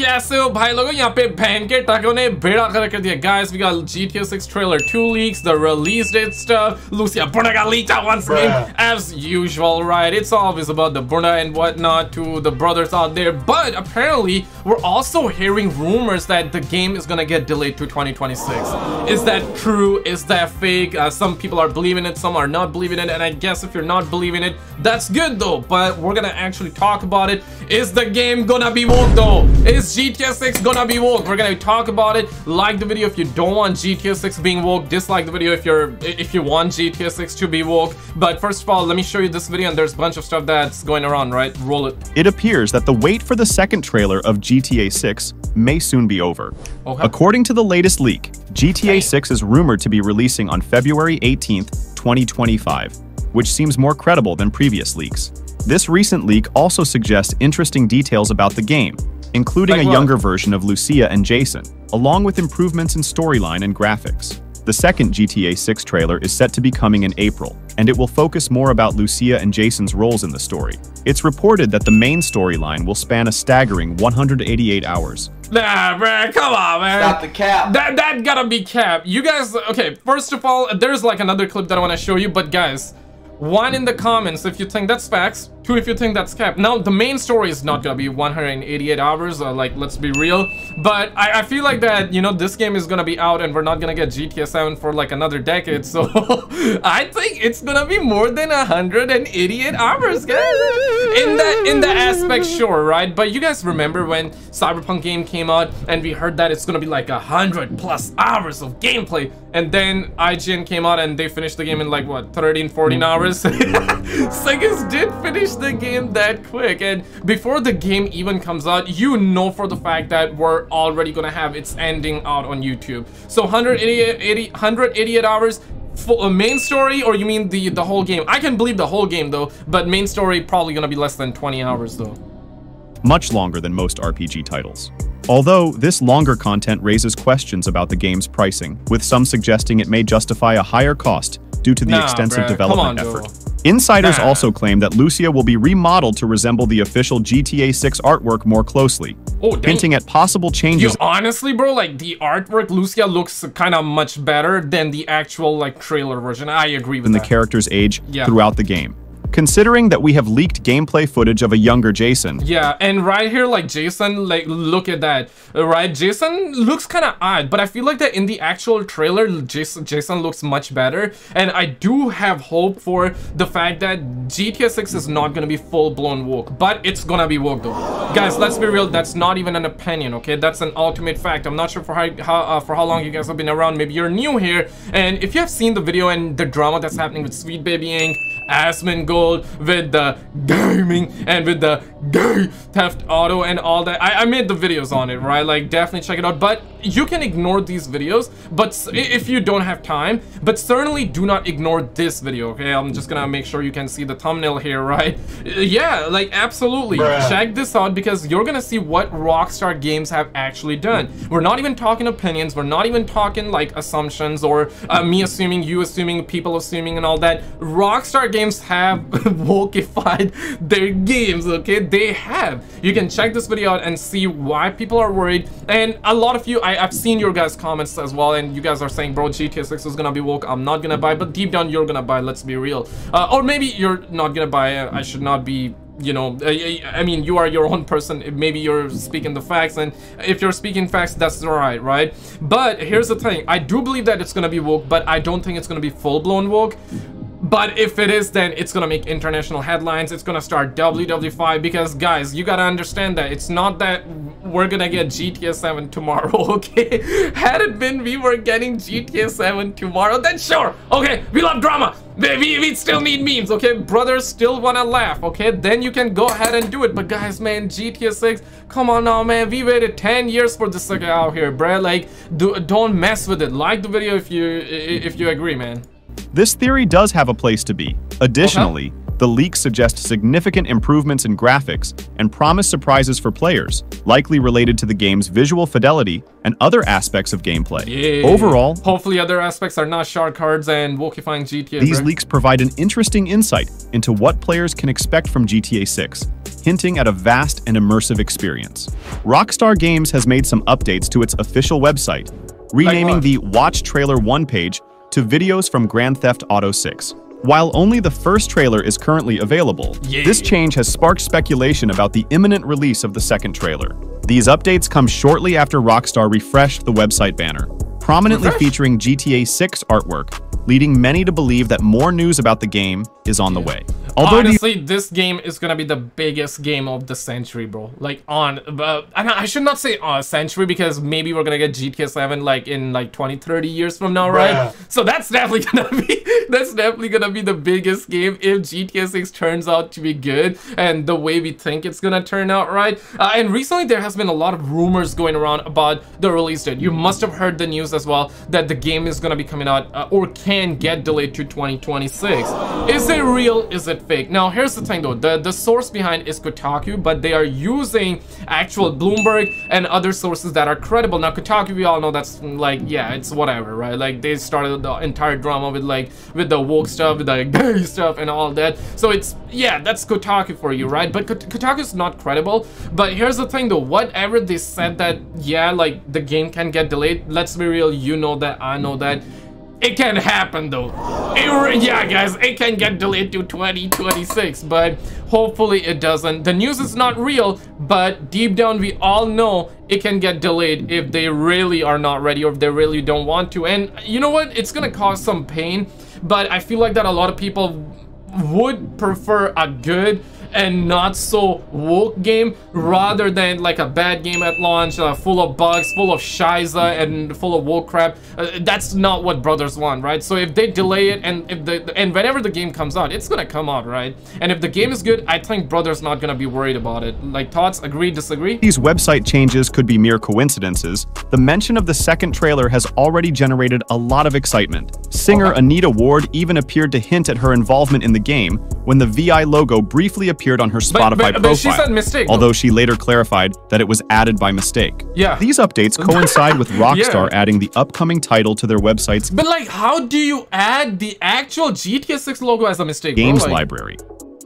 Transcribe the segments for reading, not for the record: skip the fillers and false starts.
कैसे हो भाई लोगों, यहाँ पे बहन के टाकों ने बेड़ा खड़ा कर दिया। Guys, we got GTA 6 trailer 2 leaks, the release date stuff, Lucia Bunda got leaked out once again, as usual, right? It's always about the Bunda and whatnot to the brothers out there, but apparently we're also hearing rumors that the game is gonna get delayed to 2026. Is that true? Is that fake? Some people are believing it, some are not believing it, and I guess if you're not believing it, that's good though, but we're gonna actually talk about it. Is the game gonna be woke though? Is GTA 6 gonna be woke? We're gonna talk about it. Like the video if you don't want GTA 6 being woke, dislike the video if you want GTA 6 to be woke. But first of all, let me show you this video, and there's a bunch of stuff that's going around, right? Roll it. It appears that the wait for the second trailer of GTA 6 may soon be over. Okay. According to the latest leak, GTA 6 is rumored to be releasing on February 18th, 2025, which seems more credible than previous leaks. This recent leak also suggests interesting details about the game, including a younger version of Lucia and Jason, along with improvements in storyline and graphics. The second GTA 6 trailer is set to be coming in April, and it will focus more about Lucia and Jason's roles in the story. It's reported that the main storyline will span a staggering 188 hours. Nah, man, come on, man. Stop the cap. That gotta be cap. You guys, okay, first of all, there's like another clip that I want to show you, but guys, 1 in the comments if you think that's facts, 2 if you think that's cap. Now, the main story is not gonna be 188 hours, like, let's be real. But I feel like that, you know, this game is gonna be out and we're not gonna get GTA 7 for like another decade, so I think it's gonna be more than 188 hours, guys. In the aspect, sure, right? But you guys remember when Cyberpunk game came out and we heard that it's gonna be like 100+ hours of gameplay, and then IGN came out and they finished the game in like, what, 13, 14 hours? Segas did finish the game that quick, and before the game even comes out, you know for the fact that we're already gonna have its ending out on YouTube. So 188 hours for a main story, or you mean the whole game? I can believe the whole game though, but main story probably gonna be less than 20 hours though. Much longer than most RPG titles. Although this longer content raises questions about the game's pricing, with some suggesting it may justify a higher cost due to the extensive development effort. Insiders also claim that Lucia will be remodeled to resemble the official GTA 6 artwork more closely, hinting at possible changes. Honestly, bro, like the artwork, Lucia looks kind of much better than the actual like trailer version. I agree with that. The character's age throughout the game. Considering that we have leaked gameplay footage of a younger Jason. Yeah, and right here, like Jason, like look at that, right? Jason looks kind of odd, but I feel like that in the actual trailer, Jason looks much better. And I do have hope for the fact that GTA 6 is not gonna be full-blown woke, but it's gonna be woke though. Guys, let's be real, that's not even an opinion, okay? That's an ultimate fact. I'm not sure for how long you guys have been around. Maybe you're new here, and if you have seen the video and the drama that's happening with Sweet Baby Inc., Asmongold, with the gaming and with the Grand Theft Auto and all that, I made the videos on it, right? Like, definitely check it out. But you can ignore these videos, but if you don't have time, but certainly do not ignore this video, okay? I'm just gonna make sure you can see the thumbnail here, right? Yeah, like absolutely. Bruh. Check this out, because you're gonna see what Rockstar Games have actually done. We're not even talking opinions, we're not even talking like assumptions or me assuming, you assuming, people assuming and all that. Rockstar Games have wokified their games, okay? They have. You can check this video out and see why people are worried. And a lot of you, I've seen your guys' comments as well, and you guys are saying, bro, GTA 6 is gonna be woke, I'm not gonna buy. But deep down, you're gonna buy, let's be real. Or maybe you're not gonna buy. I should not be, you know, I mean, you are your own person. Maybe you're speaking the facts, and if you're speaking facts, that's all right, right? But here's the thing, I do believe that it's gonna be woke, but I don't think it's gonna be full-blown woke. But if it is, then it's gonna make international headlines. It's gonna start WW5, because guys, you gotta understand that it's not that we're gonna get GTA 7 tomorrow, okay? Had it been we were getting GTA 7 tomorrow, then sure, okay, we love drama. We still need memes, okay? Brothers still wanna laugh, okay? Then you can go ahead and do it. But guys, man, GTA 6, come on now, man. We waited 10 years for this sucker out here, bruh. Like, don't mess with it. Like the video if you agree, man. This theory does have a place to be. Additionally, the leaks suggest significant improvements in graphics and promise surprises for players, likely related to the game's visual fidelity and other aspects of gameplay. Overall, hopefully other aspects are not shark cards and wokifying GTA. These leaks provide an interesting insight into what players can expect from GTA 6, hinting at a vast and immersive experience. Rockstar Games has made some updates to its official website, renaming the Watch Trailer 1 page to videos from Grand Theft Auto 6. While only the first trailer is currently available, this change has sparked speculation about the imminent release of the second trailer. These updates come shortly after Rockstar refreshed the website banner, prominently featuring GTA 6 artwork, leading many to believe that more news about the game is on the way. Although honestly, this game is gonna be the biggest game of the century, bro. Like, I should not say century, because maybe we're gonna get GTA 7 like in like 20-30 years from now, right? So that's definitely gonna be the biggest game if GTA 6 turns out to be good and the way we think it's gonna turn out, right? And recently there has been a lot of rumors going around about the release date. You must have heard the news as well that the game is gonna be coming out or can get delayed to 2026. Is it real? Is it fake? Now here's the thing though, the source behind is Kotaku, but they are using actual Bloomberg and other sources that are credible. Now Kotaku, we all know that's like, yeah, it's whatever, right? Like they started the entire drama with like the woke stuff, with the gay stuff and all that. So it's, yeah, that's Kotaku for you, right? But Kotaku is not credible. But here's the thing though, whatever they said that, yeah, like the game can get delayed, let's be real, you know that, I know that. It can happen though. Yeah, guys, it can get delayed to 2026, but hopefully it doesn't. The news is not real, but deep down we all know it can get delayed if they really are not ready or if they really don't want to. And you know what? It's gonna cause some pain, but I feel like that a lot of people would prefer a good and not so woke game rather than like a bad game at launch, full of bugs, full of shiza and full of woke crap. That's not what brothers want, right? So if they delay it, and if whenever the game comes out, it's gonna come out, right? And if the game is good, I think brothers not gonna be worried about it. Like, thoughts? Agree, disagree? These website changes could be mere coincidences. The mention of the second trailer has already generated a lot of excitement. Singer Anita Ward even appeared to hint at her involvement in the game when the VI logo briefly appeared on her Spotify profile, she said mistake, although she later clarified that it was added by mistake. Yeah. These updates coincide with Rockstar adding the upcoming title to their websites. But like, how do you add the actual GTA 6 logo as a mistake? Games library.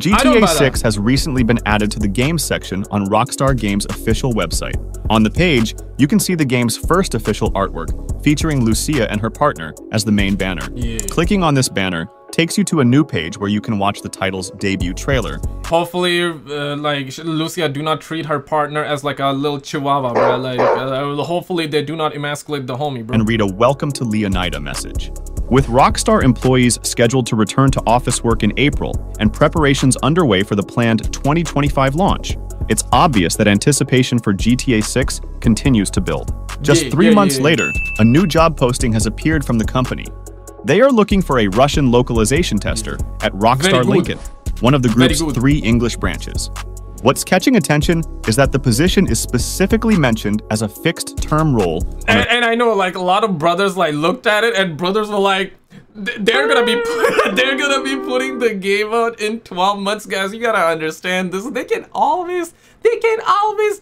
GTA 6 has recently been added to the games section on Rockstar Games' official website. On the page, you can see the game's first official artwork, featuring Lucia and her partner as the main banner. Clicking on this banner takes you to a new page where you can watch the title's debut trailer. Hopefully, like, Lucia do not treat her partner as like a little chihuahua, bro. Like, hopefully they do not emasculate the homie, bro. And read a welcome to Leonida message. With Rockstar employees scheduled to return to office work in April and preparations underway for the planned 2025 launch, it's obvious that anticipation for GTA 6 continues to build. Just 3 months later, a new job posting has appeared from the company. They are looking for a Russian localization tester at Rockstar Lincoln, one of the group's 3 English branches. What's catching attention is that the position is specifically mentioned as a fixed-term role. And I know, like, a lot of brothers, like, looked at it, and brothers were like, they're gonna be putting the game out in 12 months, guys. You gotta understand this. They can always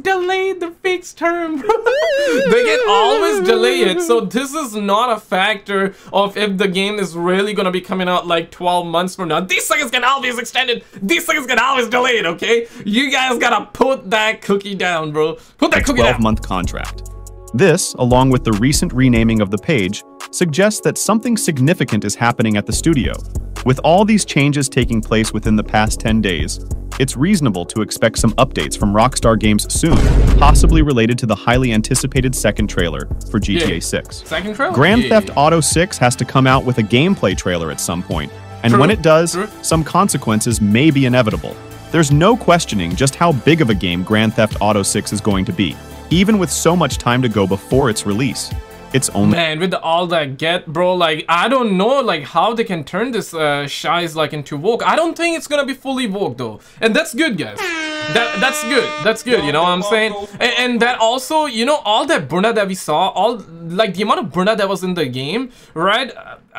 delay the fixed term. They can always delay it. So this is not a factor of if the game is really gonna be coming out like 12 months from now. These things can always extend it. These things can always delay it. Okay, you guys gotta put that cookie down, bro. Put that cookie down. 12-month contract. This, along with the recent renaming of the page, suggests that something significant is happening at the studio. With all these changes taking place within the past 10 days, it's reasonable to expect some updates from Rockstar Games soon, possibly related to the highly anticipated second trailer for GTA 6. Second trailer? Grand Theft Auto 6 has to come out with a gameplay trailer at some point, and when it does, some consequences may be inevitable. There's no questioning just how big of a game Grand Theft Auto 6 is going to be, even with so much time to go before its release. It's only, man, with all that bro, like, I don't know, like, how they can turn this shiz like into woke. I don't think it's gonna be fully woke though, and that's good, guys. That's good, that's good, you know what I'm saying? And that also, you know, all that burna that we saw, all, like, the amount of burna that was in the game, right?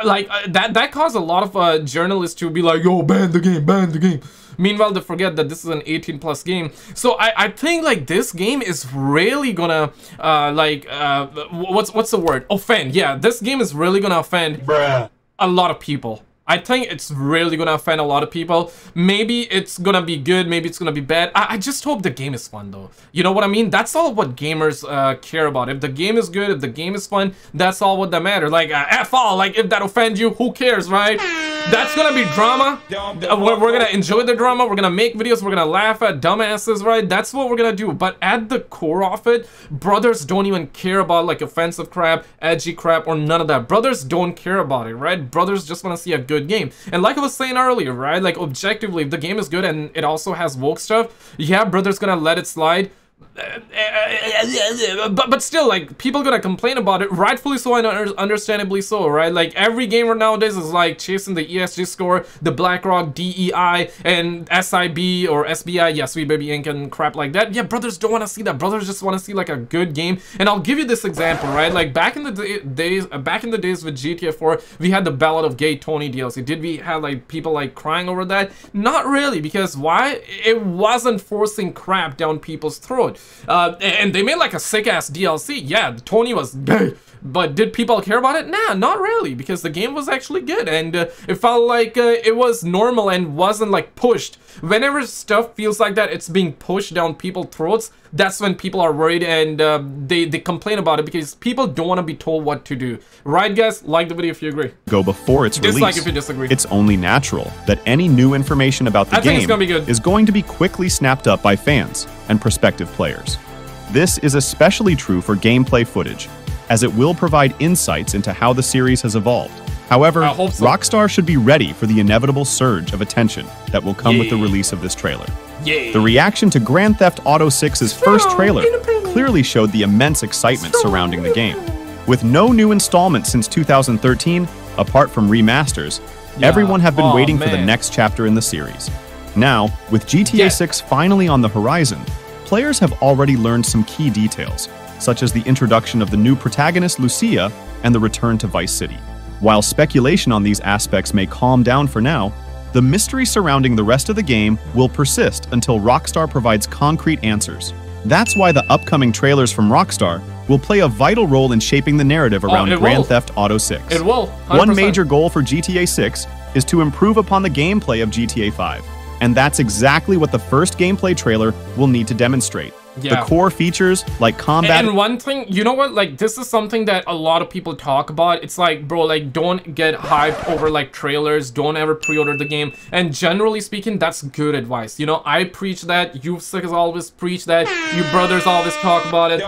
Like, that caused a lot of journalists to be like, yo, ban the game, ban the game. Meanwhile, they forget that this is an 18+ game. So I think, like, this game is really gonna what's the word? Offend. Yeah, this game is really gonna offend a lot of people. I think it's really gonna offend a lot of people. Maybe it's gonna be good, maybe it's gonna be bad. I just hope the game is fun though. You know what I mean? That's all what gamers care about. If the game is good, if the game is fun, that's all what that matters. Like, F all, like if that offends you, who cares, right? That's gonna be drama. We're gonna enjoy the drama, we're gonna make videos, we're gonna laugh at dumbasses, right? That's what we're gonna do. But at the core of it, brothers don't even care about like offensive crap, edgy crap, or none of that. Brothers don't care about it, right? Brothers just wanna see a good game. And like I was saying earlier, right, like objectively, if the game is good and it also has woke stuff, yeah, brother's gonna let it slide, but still, like, people gonna complain about it, rightfully so and understandably so, right? Like every gamer nowadays is like chasing the ESG score, the BlackRock DEI and SIB or SBI, yeah, Sweet Baby Inc. and crap like that. Yeah, brothers don't want to see that. Brothers just want to see like a good game. And I'll give you this example, right? Like back in the days with GTA 4, we had the Ballad of Gay Tony DLC. Did we have like people like crying over that? Not really, because why? It wasn't forcing crap down people's throats. And they made like a sick ass DLC. Yeah, Tony was gay, but did people care about it? Nah, not really, because the game was actually good and it felt like it was normal and wasn't like pushed. Whenever stuff feels like that, it's being pushed down people's throats. That's when people are worried and they complain about it, because people don't want to be told what to do. Right, guys? Like the video if you agree. Go before its release. Dislike if you disagree. It's only natural that any new information about the game is going to be quickly snapped up by fans and prospective players. This is especially true for gameplay footage, as it will provide insights into how the series has evolved. However, Rockstar should be ready for the inevitable surge of attention that will come with the release of this trailer. The reaction to Grand Theft Auto VI's first trailer clearly showed the immense excitement surrounding the game. With no new installments since 2013, apart from remasters, everyone have been waiting for the next chapter in the series. Now, with GTA 6 finally on the horizon, players have already learned some key details, such as the introduction of the new protagonist Lucia and the return to Vice City. While speculation on these aspects may calm down for now, the mystery surrounding the rest of the game will persist until Rockstar provides concrete answers. That's why the upcoming trailers from Rockstar will play a vital role in shaping the narrative around Grand Theft Auto 6. It will, 100%. One major goal for GTA 6 is to improve upon the gameplay of GTA 5, and that's exactly what the first gameplay trailer will need to demonstrate. The core features like combat. And one thing, you know what, like this is something that a lot of people talk about. It's like, bro, like don't get hyped over like trailers. Don't ever pre-order the game. And generally speaking, that's good advice. You know, I preach that. You suckers always preach that. You brothers always talk about it.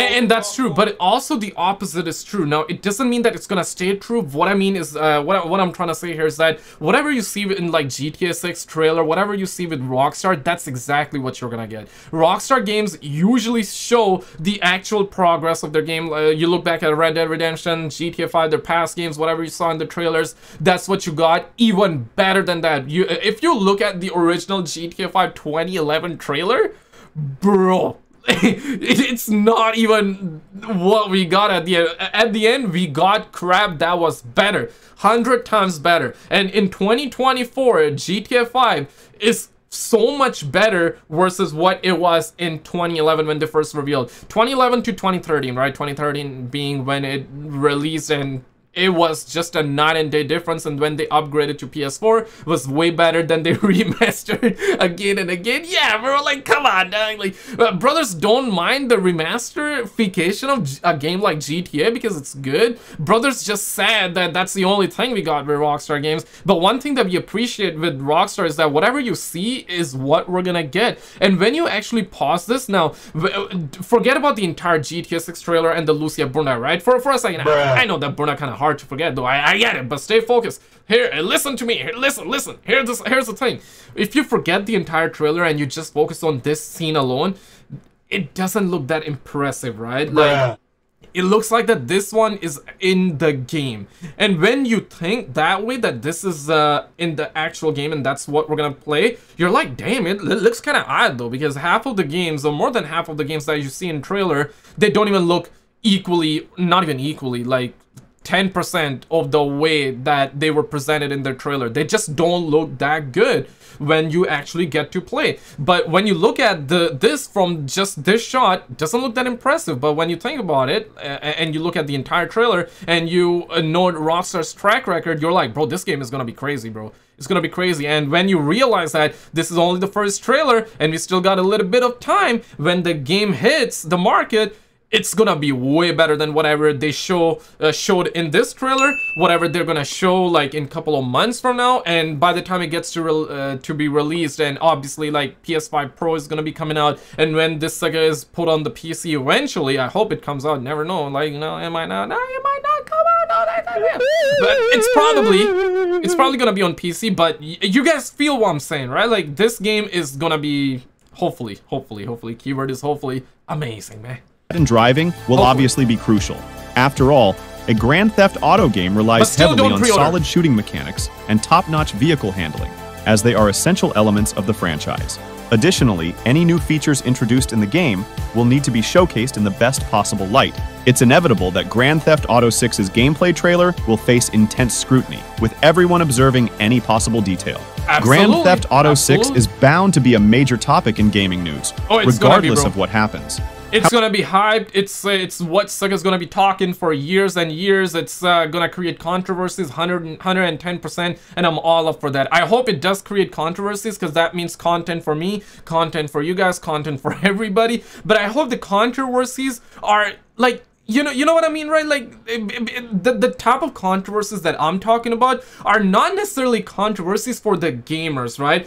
And that's true. But also the opposite is true. Now, it doesn't mean that it's gonna stay true. What I mean is, what I'm trying to say here is that whatever you see in like GTA 6 trailer, whatever you see with Rockstar, that's exactly what you're gonna get. Rockstar games usually show the actual progress of their game. You look back at Red Dead Redemption, GTA 5, their past games, whatever you saw in the trailers, that's what you got. Even better than that, if you look at the original GTA 5 2011 trailer, bro, it's not even what we got at the end. At the end, we got crap that was better, 100 times better. And in 2024, GTA 5 is so much better versus what it was in 2011 when they first revealed. 2011 to 2013, right? 2013 being when it released, and it was just a night and day difference. And when they upgraded to PS4, was way better than they remastered again and again. Yeah, bro, like come on, like brothers don't mind the remasterification of a game like GTA because it's good. Brothers just sad that that's the only thing we got with Rockstar games. But one thing that we appreciate with Rockstar is that whatever you see is what we're gonna get. And when you actually pause this now, forget about the entire GTA 6 trailer and the Lucia Bruna, right? For a second, I know that Bruna kind of hard to forget though, I get it, but stay focused here. Listen to me here, listen, here's the thing. If you forget the entire trailer and you just focus on this scene alone, it doesn't look that impressive, right? Like it looks like that this one is in the game. And when you think that way, that this is in the actual game and that's what we're gonna play, you're like, damn, it looks kind of odd though, because half of the games or more than half of the games that you see in trailer, they don't even look equally, not even equally like 10% of the way that they were presented in their trailer. They just don't look that good when you actually get to play. But when you look at this from just this shot, doesn't look that impressive. But when you think about it and you look at the entire trailer and you know Rockstar's track record, you're like, bro, this game is gonna be crazy, bro. It's gonna be crazy. And when you realize that this is only the first trailer and we still got a little bit of time, when the game hits the market, it's gonna be way better than whatever they showed in this trailer, whatever they're gonna show like in a couple of months from now. And by the time it gets to be released, and obviously like PS5 Pro is gonna be coming out, and when this saga is put on the PC eventually, I hope it comes out, never know, like, no, it might not, no, it might not come out, no, but it's probably gonna be on PC. But you guys feel what I'm saying, right? Like, this game is gonna be hopefully, keyword is hopefully, amazing, man. And driving will obviously be crucial. After all, a Grand Theft Auto game relies heavily on solid shooting mechanics and top-notch vehicle handling, as they are essential elements of the franchise. Additionally, any new features introduced in the game will need to be showcased in the best possible light. It's inevitable that Grand Theft Auto VI's gameplay trailer will face intense scrutiny, with everyone observing any possible detail. Absolutely. Grand Theft Auto VI is bound to be a major topic in gaming news, regardless of what happens. It's gonna be hyped. It's what Sega's gonna be talking for years and years. It's gonna create controversies, 110%, and I'm all up for that. I hope it does create controversies, because that means content for me, content for you guys, content for everybody. But I hope the controversies are like, you know what I mean, right? Like, the type of controversies that I'm talking about are not necessarily controversies for the gamers, right?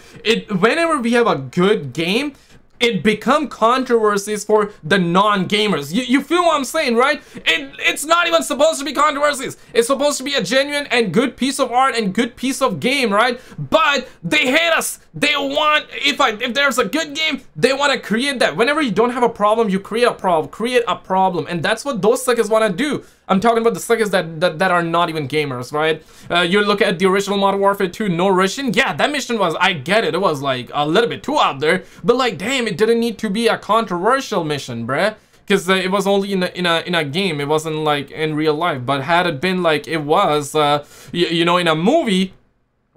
Whenever we have a good game, it become controversies for the non-gamers. You feel what I'm saying, right? It's not even supposed to be controversies. It's supposed to be a genuine and good piece of art and good piece of game, right? But they hate us. They want, if there's a good game, they want to create that. Whenever you don't have a problem, you create a problem, and that's what those suckers want to do. I'm talking about the suckers that are not even gamers, right? You look at the original Modern Warfare 2, no Russian. Yeah, that mission was, I get it. It was like a little bit too out there, but like, damn, it didn't need to be a controversial mission, bruh. Because it was only in a game. It wasn't like in real life. But had it been like it was, you know, in a movie,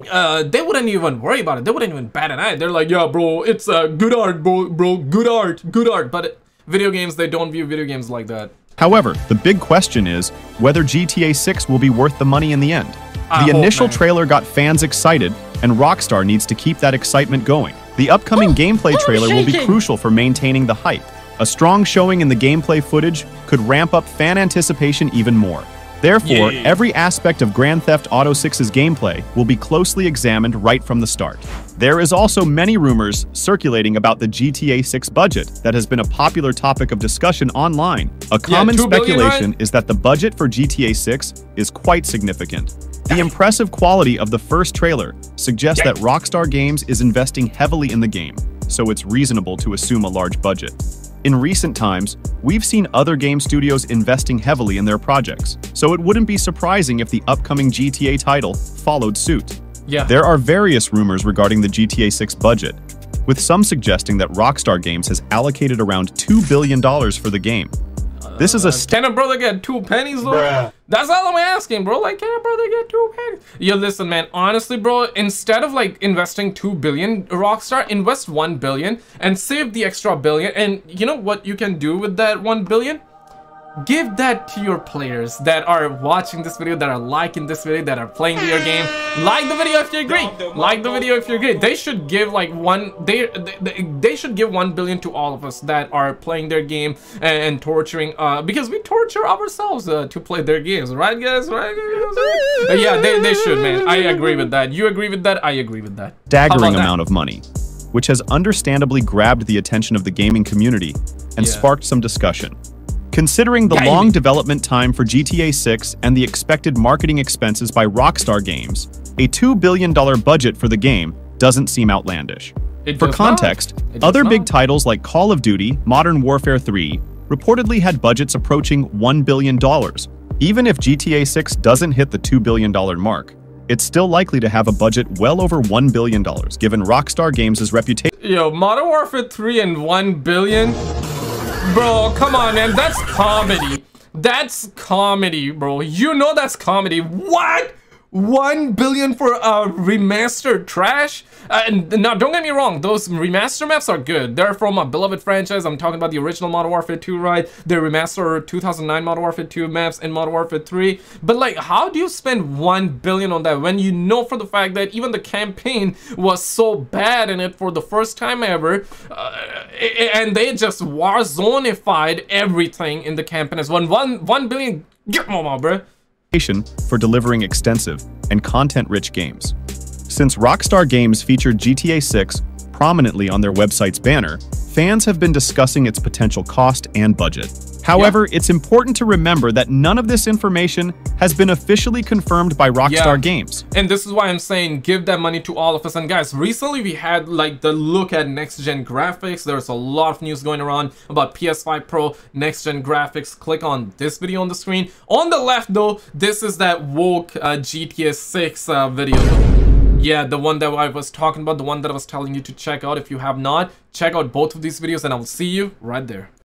they wouldn't even worry about it. They wouldn't even bat an eye. They're like, yeah, bro, it's good art, bro, good art. But video games, they don't view video games like that. However, the big question is whether GTA 6 will be worth the money in the end. The initial trailer got fans excited, and Rockstar needs to keep that excitement going. The upcoming gameplay trailer will be crucial for maintaining the hype. A strong showing in the gameplay footage could ramp up fan anticipation even more. Therefore, every aspect of Grand Theft Auto VI's gameplay will be closely examined right from the start. There is also many rumors circulating about the GTA 6 budget that has been a popular topic of discussion online. A common speculation is that the budget for GTA 6 is quite significant. The impressive quality of the first trailer suggests that Rockstar Games is investing heavily in the game, so it's reasonable to assume a large budget. In recent times, we've seen other game studios investing heavily in their projects, so it wouldn't be surprising if the upcoming GTA title followed suit. Yeah. There are various rumors regarding the GTA 6 budget, with some suggesting that Rockstar Games has allocated around $2 billion for the game. This is a can a brother get 2 pennies, though? Bruh. That's all I'm asking, bro. Like, can a brother get 2 pennies? Yeah, listen, man. Honestly, bro, instead of like investing $2 billion, Rockstar invest $1 billion and save the extra $1 billion. And you know what you can do with that $1 billion? Give that to your players that are watching this video, that are liking this video, that are playing your game. Like the video if you're great. Like the video if you're great. They should give like they should give $1 billion to all of us that are playing their game and torturing, because we torture ourselves to play their games, right guys? Right guys? Yeah, they should, man. I agree with that. You agree with that? I agree with that. Staggering amount of money, which has understandably grabbed the attention of the gaming community and sparked some discussion. Considering the long development time for GTA 6 and the expected marketing expenses by Rockstar Games, a $2 billion budget for the game doesn't seem outlandish. For context, other big titles like Call of Duty, Modern Warfare 3 reportedly had budgets approaching $1 billion. Even if GTA 6 doesn't hit the $2 billion mark, it's still likely to have a budget well over $1 billion, given Rockstar Games' reputation. Yo, Modern Warfare 3 and $1 billion? Bro, come on, man, that's comedy. That's comedy, bro. You know that's comedy. What? 1 billion for a remastered trash? And now, don't get me wrong, those remaster maps are good. They're from a beloved franchise. I'm talking about the original Modern Warfare 2, right? They remastered 2009 Modern Warfare 2 maps and Modern Warfare 3. But like, how do you spend 1 billion on that when you know for the fact that even the campaign was so bad in it for the first time ever, and they just warzoneified everything in the campaign as one. 1 billion, get mama, bruh. For delivering extensive and content-rich games. Since Rockstar Games featured GTA 6 prominently on their website's banner, fans have been discussing its potential cost and budget. However, it's important to remember that none of this information has been officially confirmed by Rockstar Games. And this is why I'm saying give that money to all of us. And guys, recently we had like the look at next-gen graphics. There's a lot of news going around about PS5 Pro, next-gen graphics. Click on this video on the screen. On the left though, this is that woke GTA 6 video. Yeah, the one that I was talking about, the one that I was telling you to check out. If you have not, check out both of these videos and I will see you right there.